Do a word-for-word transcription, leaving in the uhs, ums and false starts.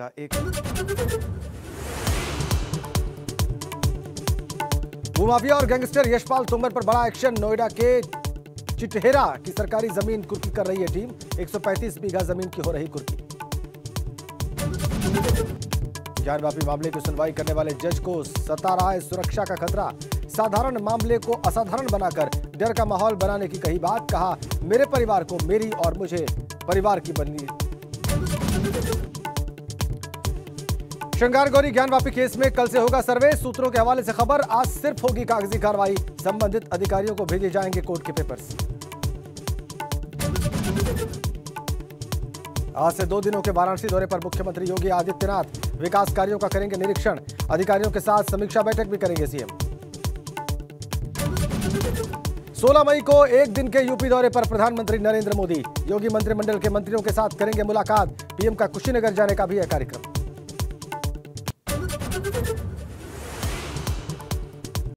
एक भूमाफिया और गैंगस्टर यशपाल तुंवर पर बड़ा एक्शन। नोएडा के चिटहेरा की सरकारी जमीन कुर्की कर रही है टीम। एक सौ पैंतीस बीघा जमीन की हो रही कुर्की। ज्ञानवापी मामले की सुनवाई करने वाले जज को सता रहा है सुरक्षा का खतरा। साधारण मामले को असाधारण बनाकर डर का माहौल बनाने की कही बात। कहा, मेरे परिवार को मेरी और मुझे परिवार की बननी। श्रृंगार गौरी ज्ञानवापी केस में कल से होगा सर्वे। सूत्रों के हवाले से खबर, आज सिर्फ होगी कागजी कार्रवाई। संबंधित अधिकारियों को भेजे जाएंगे कोर्ट के पेपर्स। आज से दो दिनों के वाराणसी दौरे पर मुख्यमंत्री योगी आदित्यनाथ विकास कार्यों का करेंगे निरीक्षण। अधिकारियों के साथ समीक्षा बैठक भी करेंगे सीएम। सोलह मई को एक दिन के यूपी दौरे पर प्रधानमंत्री नरेंद्र मोदी। योगी मंत्रिमंडल के मंत्रियों के साथ करेंगे मुलाकात। पीएम का कुशीनगर जाने का भी है कार्यक्रम।